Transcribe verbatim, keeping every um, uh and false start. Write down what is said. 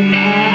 I